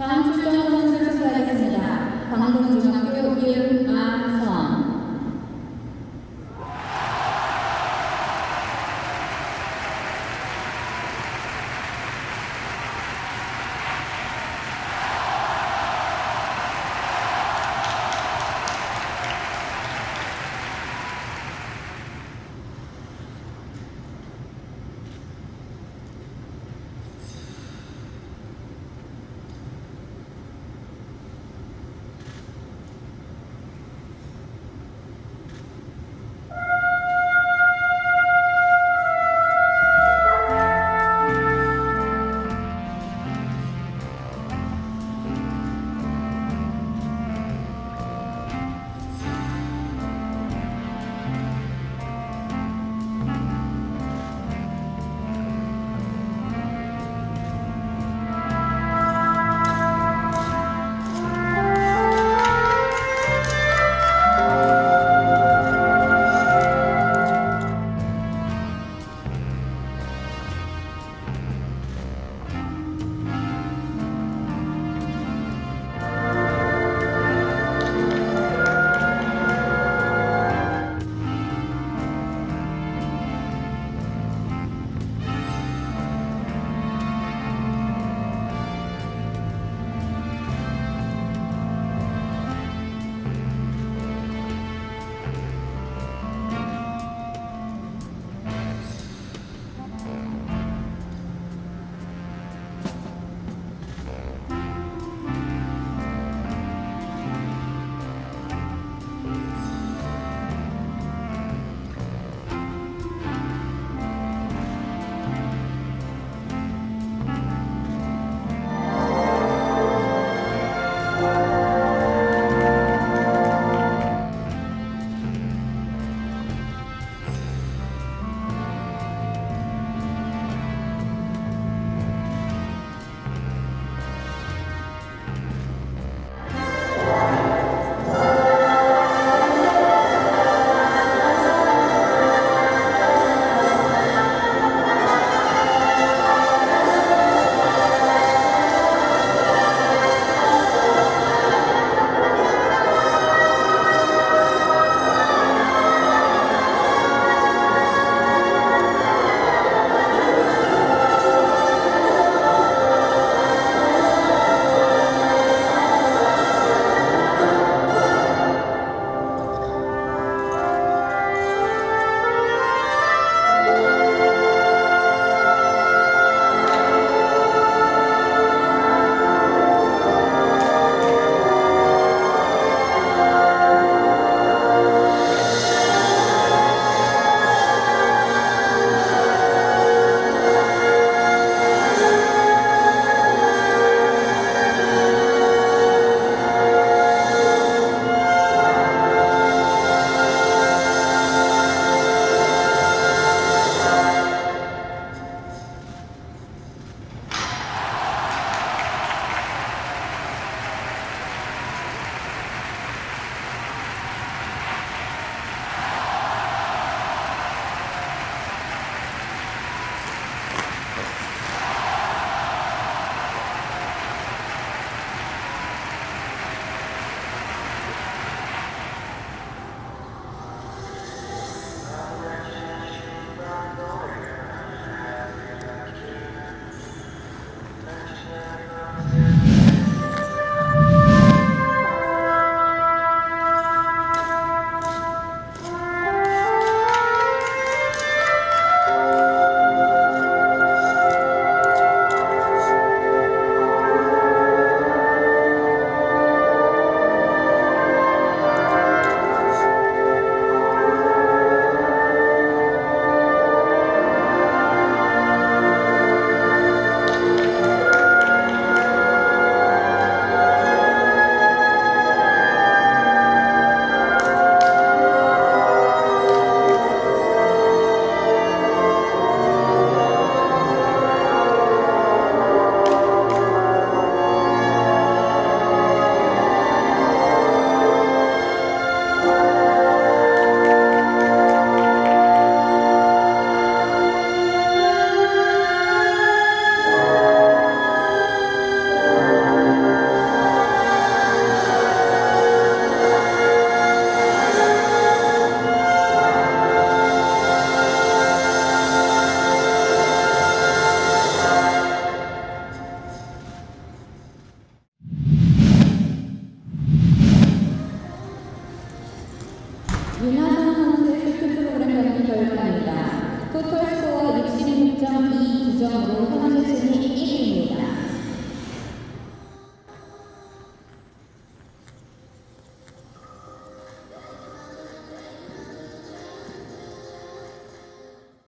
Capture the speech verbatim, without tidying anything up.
다음 출전 선수를 소개하겠습니다. 광동중학교 YUN Ahsun. 윤 아순 선수의 슈트 프로그램 경기 결과입니다. 토탈 스코어 육십육 점 이구 점으로 황재진이